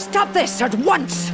Stop this at once!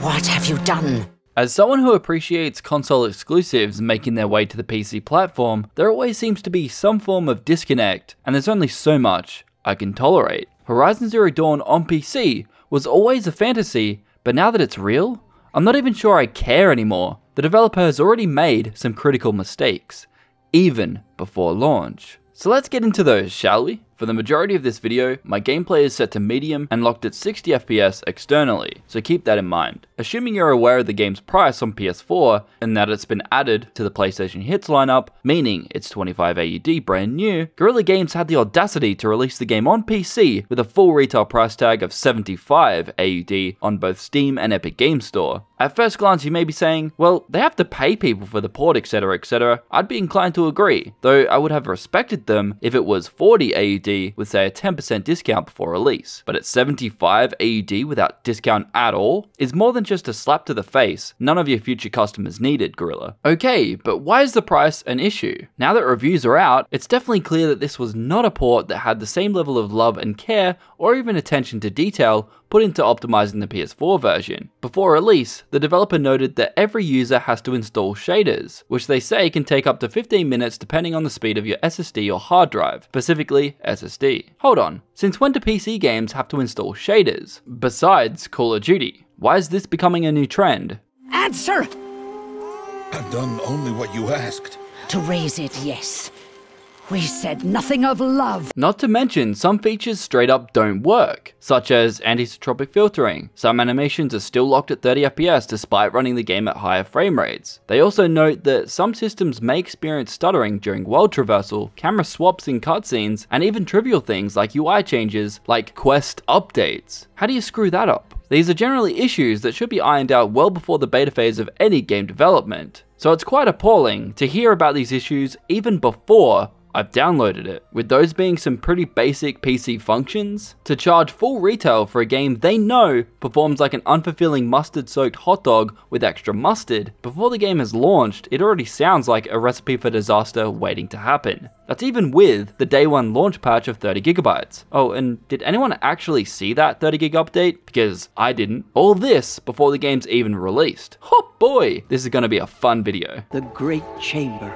What have you done? As someone who appreciates console exclusives making their way to the PC platform, there always seems to be some form of disconnect, and there's only so much I can tolerate. Horizon Zero Dawn on PC was always a fantasy, but now that it's real, I'm not even sure I care anymore. The developer has already made some critical mistakes, even before launch. So let's get into those, shall we? For the majority of this video, my gameplay is set to medium and locked at 60 FPS externally, so keep that in mind. Assuming you're aware of the game's price on PS4 and that it's been added to the PlayStation Hits lineup, meaning it's 25 AUD brand new, Guerrilla Games had the audacity to release the game on PC with a full retail price tag of 75 AUD on both Steam and Epic Games Store. At first glance you may be saying, well, they have to pay people for the port, etc, etc. I'd be inclined to agree, though I would have respected them if it was 40 AUD with say a 10% discount before release, but at 75 AUD without discount at all is more than just a slap to the face none of your future customers needed, Guerrilla. Okay, but why is the price an issue? Now that reviews are out, it's definitely clear that this was not a port that had the same level of love and care or even attention to detail put into optimizing the PS4 version. Before release, the developer noted that every user has to install shaders, which they say can take up to 15 minutes depending on the speed of your SSD or hard drive, specifically SSD. Hold on, since when do PC games have to install shaders? Besides Call of Duty, why is this becoming a new trend? Answer! I've done only what you asked. To raise it, yes. We said nothing of love. Not to mention, some features straight up don't work, such as anisotropic filtering. Some animations are still locked at 30 FPS despite running the game at higher frame rates. They also note that some systems may experience stuttering during world traversal, camera swaps in cutscenes, and even trivial things like UI changes, like quest updates. How do you screw that up? These are generally issues that should be ironed out well before the beta phase of any game development. So it's quite appalling to hear about these issues even before I've downloaded it, with those being some pretty basic PC functions. To charge full retail for a game they know performs like an unfulfilling mustard-soaked hot dog with extra mustard, before the game has launched, it already sounds like a recipe for disaster waiting to happen. That's even with the day one launch patch of 30 GB. Oh, and did anyone actually see that 30 GB update? Because I didn't. All this before the game's even released. Oh boy, this is gonna be a fun video. The Great Chamber,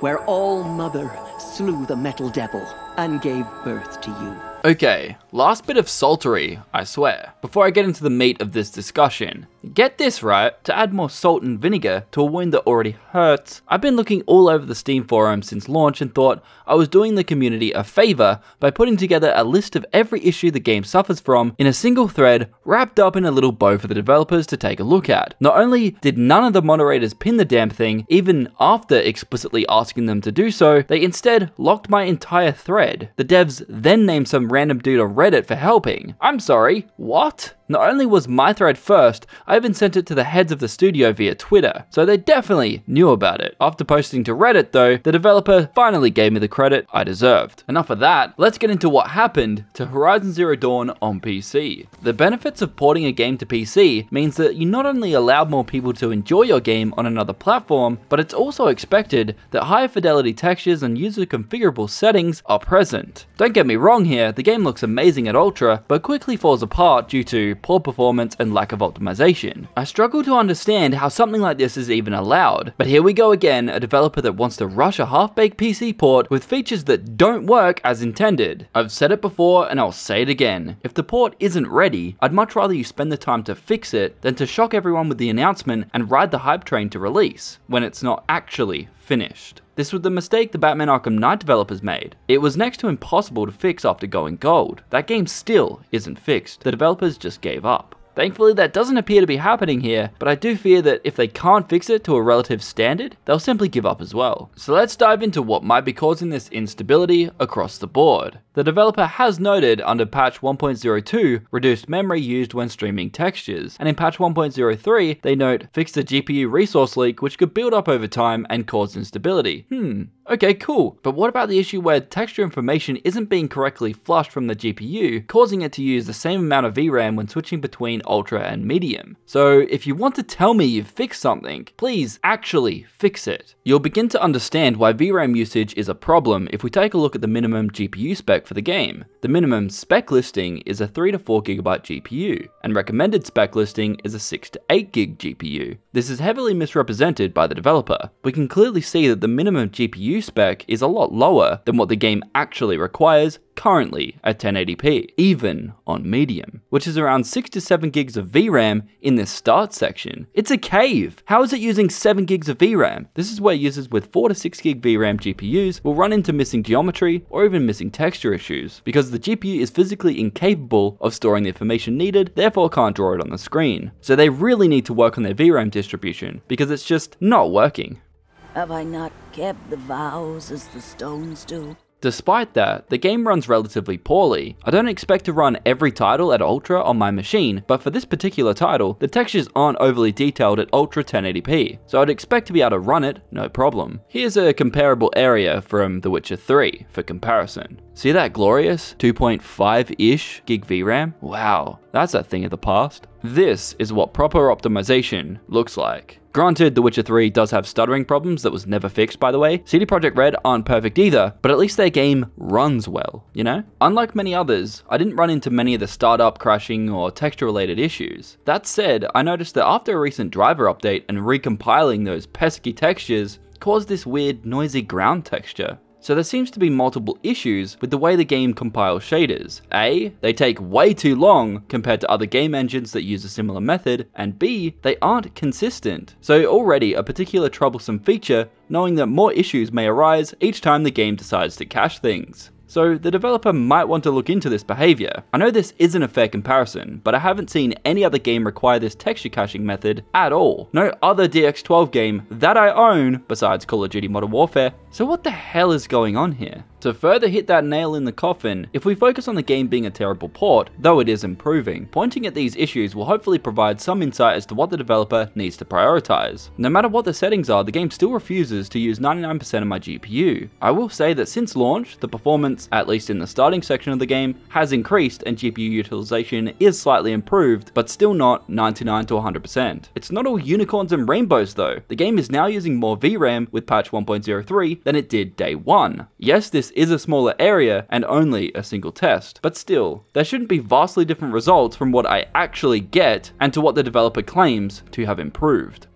where All Mother slew the Metal Devil and gave birth to you. Okay, last bit of saltery, I swear. Before I get into the meat of this discussion, get this right, to add more salt and vinegar to a wound that already hurts, I've been looking all over the Steam forum since launch and thought I was doing the community a favour by putting together a list of every issue the game suffers from in a single thread wrapped up in a little bow for the developers to take a look at. Not only did none of the moderators pin the damn thing, even after explicitly asking them to do so, they instead locked my entire thread. The devs then named some random dude on Reddit for helping. I'm sorry, what? Not only was my thread first, I even sent it to the heads of the studio via Twitter, so they definitely knew about it. After posting to Reddit though, the developer finally gave me the credit I deserved. Enough of that, let's get into what happened to Horizon Zero Dawn on PC. The benefits of porting a game to PC means that you not only allow more people to enjoy your game on another platform, but it's also expected that higher fidelity textures and user configurable settings are present. Don't get me wrong here, the game looks amazing at Ultra, but quickly falls apart due to poor performance and lack of optimization. I struggle to understand how something like this is even allowed, but here we go again, a developer that wants to rush a half-baked PC port with features that don't work as intended. I've said it before and I'll say it again, if the port isn't ready, I'd much rather you spend the time to fix it than to shock everyone with the announcement and ride the hype train to release, when it's not actually finished. This was the mistake the Batman: Arkham Knight developers made. It was next to impossible to fix after going gold. That game still isn't fixed. The developers just gave up. Thankfully that doesn't appear to be happening here, but I do fear that if they can't fix it to a relative standard, they'll simply give up as well. So let's dive into what might be causing this instability across the board. The developer has noted under patch 1.02 reduced memory used when streaming textures, and in patch 1.03 they note fix the GPU resource leak which could build up over time and cause instability. Okay, cool, but what about the issue where texture information isn't being correctly flushed from the GPU, causing it to use the same amount of VRAM when switching between ultra and medium. So if you want to tell me you've fixed something, please actually fix it. You'll begin to understand why VRAM usage is a problem if we take a look at the minimum GPU spec for the game. The minimum spec listing is a 3 to 4 GB GPU, and recommended spec listing is a 6 to 8 GB GPU. This is heavily misrepresented by the developer. We can clearly see that the minimum GPU spec is a lot lower than what the game actually requires currently at 1080p, even on medium, which is around 6 to 7 gigs of VRAM in this start section. It's a cave. How is it using 7 gigs of VRAM? This is where users with 4 to 6 gig VRAM GPUs will run into missing geometry or even missing texture issues because the GPU is physically incapable of storing the information needed, therefore can't draw it on the screen. So they really need to work on their VRAM distribution because it's just not working. Have I not kept the vows as the stones do? Despite that, the game runs relatively poorly. I don't expect to run every title at Ultra on my machine, but for this particular title, the textures aren't overly detailed at Ultra 1080p, so I'd expect to be able to run it, no problem. Here's a comparable area from The Witcher 3, for comparison. See that glorious 2.5-ish gig VRAM? Wow, that's a thing of the past. This is what proper optimization looks like. Granted, The Witcher 3 does have stuttering problems that was never fixed, by the way. CD Projekt Red aren't perfect either, but at least their game runs well, you know? Unlike many others, I didn't run into many of the startup crashing or texture-related issues. That said, I noticed that after a recent driver update and recompiling those pesky textures caused this weird noisy ground texture. So there seems to be multiple issues with the way the game compiles shaders. A, they take way too long compared to other game engines that use a similar method, and B, they aren't consistent. So already a particular troublesome feature, knowing that more issues may arise each time the game decides to cache things. So the developer might want to look into this behavior. I know this isn't a fair comparison, but I haven't seen any other game require this texture caching method at all. No other DX12 game that I own besides Call of Duty: Modern Warfare. So what the hell is going on here? To further hit that nail in the coffin, if we focus on the game being a terrible port, though it is improving, pointing at these issues will hopefully provide some insight as to what the developer needs to prioritize. No matter what the settings are, the game still refuses to use 99% of my GPU. I will say that since launch, the performance, at least in the starting section of the game, has increased and GPU utilization is slightly improved, but still not 99 to 100%. It's not all unicorns and rainbows though. The game is now using more VRAM with patch 1.03 than it did day 1. Yes, this is a smaller area and only a single test, but still, there shouldn't be vastly different results from what I actually get and to what the developer claims to have improved.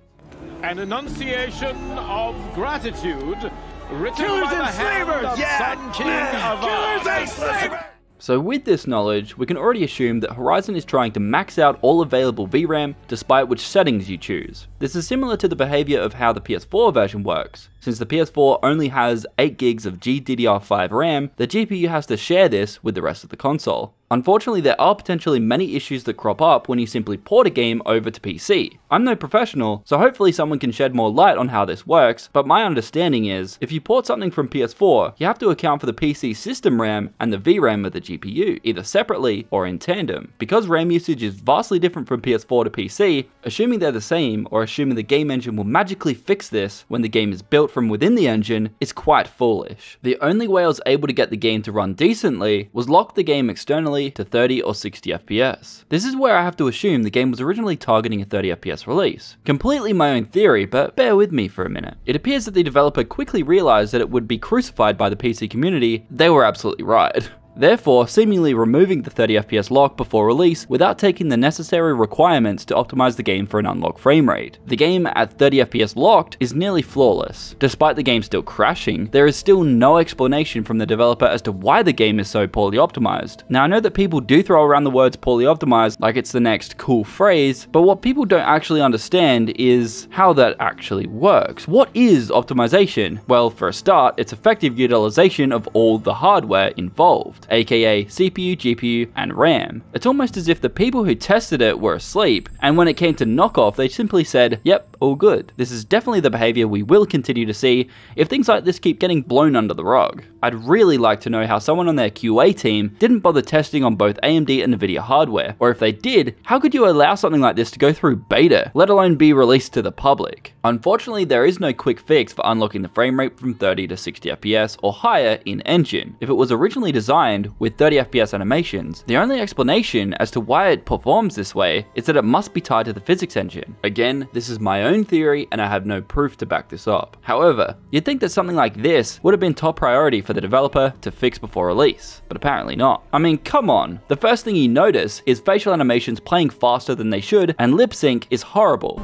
An enunciation of gratitude written by the hand of Sun King of Earth. Killers and slavers! So with this knowledge, we can already assume that Horizon is trying to max out all available VRAM despite which settings you choose. This is similar to the behavior of how the PS4 version works. Since the PS4 only has 8 gigs of GDDR5 RAM, the GPU has to share this with the rest of the console. Unfortunately, there are potentially many issues that crop up when you simply port a game over to PC. I'm no professional, so hopefully someone can shed more light on how this works, but my understanding is, if you port something from PS4, you have to account for the PC system RAM and the VRAM of the GPU, either separately or in tandem. Because RAM usage is vastly different from PS4 to PC, assuming they're the same, or assuming the game engine will magically fix this when the game is built from within the engine, is quite foolish. The only way I was able to get the game to run decently was lock the game externally to 30 or 60 FPS. This is where I have to assume the game was originally targeting a 30 FPS release. Completely my own theory, but bear with me for a minute. It appears that the developer quickly realized that it would be crucified by the PC community. They were absolutely right. Therefore, seemingly removing the 30 FPS lock before release without taking the necessary requirements to optimize the game for an unlocked frame rate. The game at 30 FPS locked is nearly flawless. Despite the game still crashing, there is still no explanation from the developer as to why the game is so poorly optimized. Now I know that people do throw around the words poorly optimized like it's the next cool phrase, but what people don't actually understand is how that actually works. What is optimization? Well, for a start, it's effective utilization of all the hardware involved, aka CPU, GPU, and RAM. It's almost as if the people who tested it were asleep, and when it came to knockoff, they simply said, yep, all good. This is definitely the behavior we will continue to see if things like this keep getting blown under the rug. I'd really like to know how someone on their QA team didn't bother testing on both AMD and Nvidia hardware, or if they did, how could you allow something like this to go through beta, let alone be released to the public? Unfortunately, there is no quick fix for unlocking the frame rate from 30 to 60 FPS or higher in engine. If it was originally designed combined with 30 FPS animations, the only explanation as to why it performs this way is that it must be tied to the physics engine. Again, this is my own theory and I have no proof to back this up. However, you'd think that something like this would have been top priority for the developer to fix before release, but apparently not. I mean, come on, the first thing you notice is facial animations playing faster than they should and lip sync is horrible.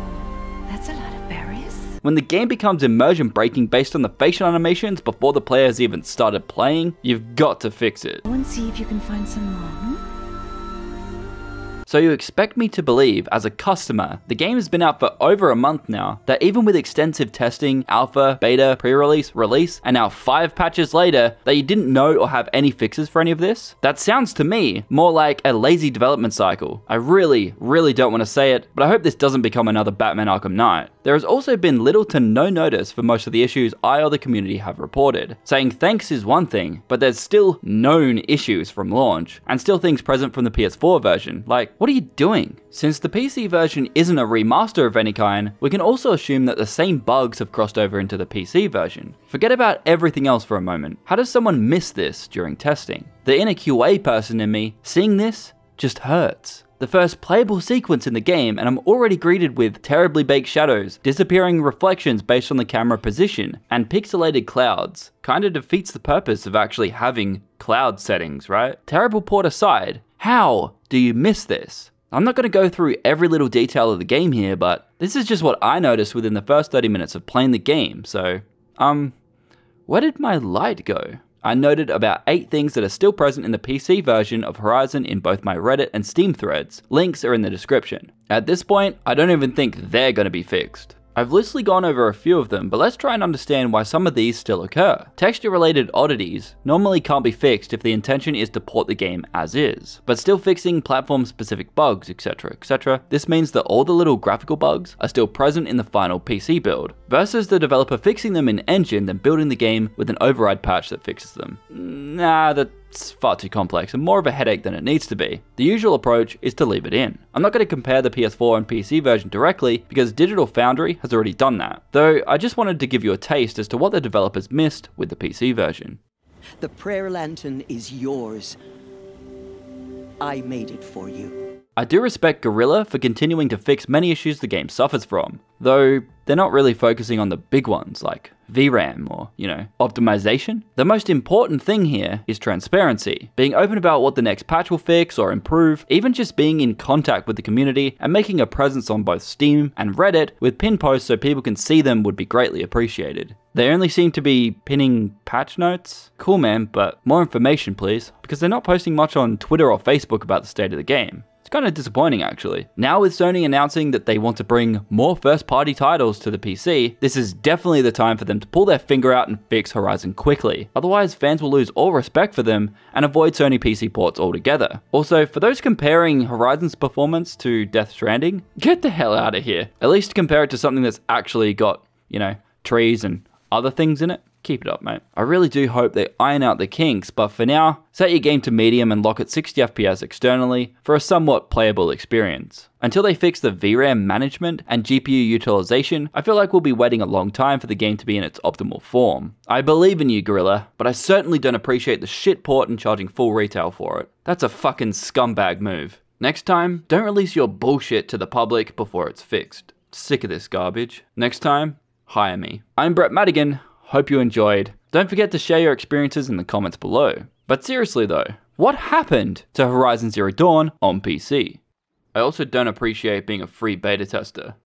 That's a lot. When the game becomes immersion breaking based on the facial animations before the player has even started playing, you've got to fix it. Go and see if you can find some more. So you expect me to believe, as a customer, the game has been out for over a month now, that even with extensive testing, alpha, beta, pre-release, release, and now 5 patches later, that you didn't know or have any fixes for any of this? That sounds to me more like a lazy development cycle. I really don't want to say it, but I hope this doesn't become another Batman: Arkham Knight. There has also been little to no notice for most of the issues I or the community have reported. Saying thanks is one thing, but there's still known issues from launch, and still things present from the PS4 version, like, what are you doing? Since the PC version isn't a remaster of any kind, we can also assume that the same bugs have crossed over into the PC version. Forget about everything else for a moment. How does someone miss this during testing? The inner QA person in me, seeing this just hurts. The first playable sequence in the game and I'm already greeted with terribly baked shadows, disappearing reflections based on the camera position, and pixelated clouds. Kinda defeats the purpose of actually having cloud settings, right? Terrible port aside, how do you miss this? I'm not going to go through every little detail of the game here, but this is just what I noticed within the first 30 minutes of playing the game, so, where did my light go? I noted about 8 things that are still present in the PC version of Horizon in both my Reddit and Steam threads. Links are in the description. At this point, I don't even think they're going to be fixed. I've loosely gone over a few of them, but let's try and understand why some of these still occur. Texture-related oddities normally can't be fixed if the intention is to port the game as is, but still fixing platform-specific bugs, etc, etc. This means that all the little graphical bugs are still present in the final PC build, versus the developer fixing them in engine then building the game with an override patch that fixes them. Nah, that's far too complex and more of a headache than it needs to be. The usual approach is to leave it in. I'm not going to compare the PS4 and PC version directly because Digital Foundry has already done that, though I just wanted to give you a taste as to what the developers missed with the PC version. The prayer lantern is yours. I made it for you. I do respect Guerrilla for continuing to fix many issues the game suffers from, though they're not really focusing on the big ones like VRAM or, you know, optimization. The most important thing here is transparency, being open about what the next patch will fix or improve, even just being in contact with the community and making a presence on both Steam and Reddit with pin posts so people can see them would be greatly appreciated. They only seem to be pinning patch notes. Cool man, but more information please, because they're not posting much on Twitter or Facebook about the state of the game. It's kind of disappointing actually. Now with Sony announcing that they want to bring more first-party titles to the PC, this is definitely the time for them to pull their finger out and fix Horizon quickly. Otherwise fans will lose all respect for them and avoid Sony PC ports altogether. Also, for those comparing Horizon's performance to Death Stranding, get the hell out of here. At least compare it to something that's actually got, you know, trees and other things in it. Keep it up, mate. I really do hope they iron out the kinks, but for now, set your game to medium and lock at 60 FPS externally for a somewhat playable experience. Until they fix the VRAM management and GPU utilization, I feel like we'll be waiting a long time for the game to be in its optimal form. I believe in you, Guerrilla, but I certainly don't appreciate the shit port and charging full retail for it. That's a fucking scumbag move. Next time, don't release your bullshit to the public before it's fixed. Sick of this garbage. Next time, hire me. I'm Brett Madigan. Hope you enjoyed. Don't forget to share your experiences in the comments below. But seriously though, what happened to Horizon Zero Dawn on PC? I also don't appreciate being a free beta tester.